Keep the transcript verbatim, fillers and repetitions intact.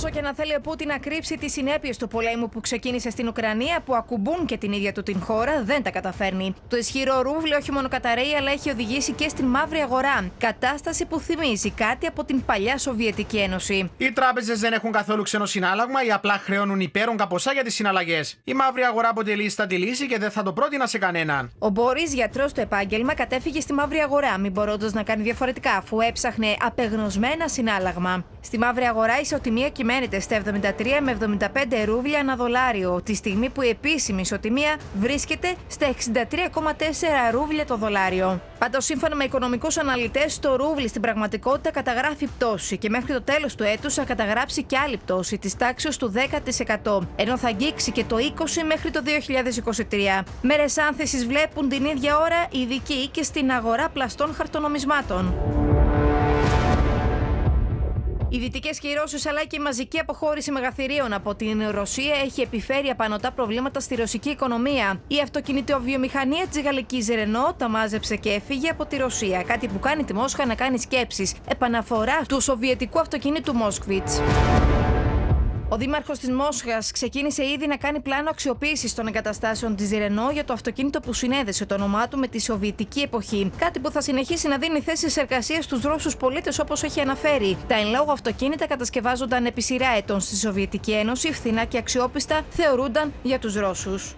Όσο και να θέλει ο Πούτιν να κρύψει τις συνέπειες του πολέμου που ξεκίνησε στην Ουκρανία, που ακουμπούν και την ίδια του την χώρα, δεν τα καταφέρνει. Το ισχυρό ρούβλι όχι μόνο καταρρέει, αλλά έχει οδηγήσει και στην μαύρη αγορά. Κατάσταση που θυμίζει κάτι από την παλιά Σοβιετική Ένωση. Οι τράπεζες δεν έχουν καθόλου ξένο συνάλλαγμα ή απλά χρεώνουν υπέρογκα ποσά για τις συναλλαγές. Η μαύρη αγορά αποτελεί σταθερή λύση και δεν θα το πρότεινα σε κανέναν. Ο Μπόρης, γιατρός στο επάγγελμα, κατέφυγε στη μαύρη αγορά, μην μπορώντας να κάνει διαφορετικά, αφού έψαχνε απεγνωσμένα συνάλλαγμα. Στη μαύρη αγορά η ισοτιμία κυμαίνεται στα εβδομήντα τρία με εβδομήντα πέντε ρούβλια ανά δολάριο, τη στιγμή που η επίσημη ισοτιμία βρίσκεται στα εξήντα τρία κόμμα τέσσερα ρούβλια το δολάριο. Πάντως, σύμφωνα με οικονομικούς αναλυτές, το ρούβλι στην πραγματικότητα καταγράφει πτώση και μέχρι το τέλος του έτους θα καταγράψει και άλλη πτώση της τάξης του δέκα τοις εκατό, ενώ θα αγγίξει και το είκοσι τοις εκατό μέχρι το δύο χιλιάδες είκοσι τρία. Μέρες άνθησης βλέπουν την ίδια ώρα οι ειδικοί και στην αγορά πλαστών χαρτονομισμάτων. Οι δυτικές κυρώσεις αλλά και η μαζική αποχώρηση μεγαθυρίων από την Ρωσία έχει επιφέρει απανωτά προβλήματα στη ρωσική οικονομία. Η αυτοκινητοβιομηχανία της γαλλικής Ρενό τα μάζεψε και έφυγε από τη Ρωσία, κάτι που κάνει τη Μόσχα να κάνει σκέψεις. Επαναφορά του σοβιετικού αυτοκινήτου Moskvits. Ο δήμαρχος της Μόσχας ξεκίνησε ήδη να κάνει πλάνο αξιοποίησης των εγκαταστάσεων της Ρενό για το αυτοκίνητο που συνέδεσε το όνομά του με τη σοβιετική εποχή. Κάτι που θα συνεχίσει να δίνει θέσεις εργασίας στους Ρώσους πολίτες, όπως έχει αναφέρει. Τα εν λόγω αυτοκίνητα κατασκευάζονταν επί σειρά ετών στη Σοβιετική Ένωση, φθηνά και αξιόπιστα θεωρούνταν για τους Ρώσους.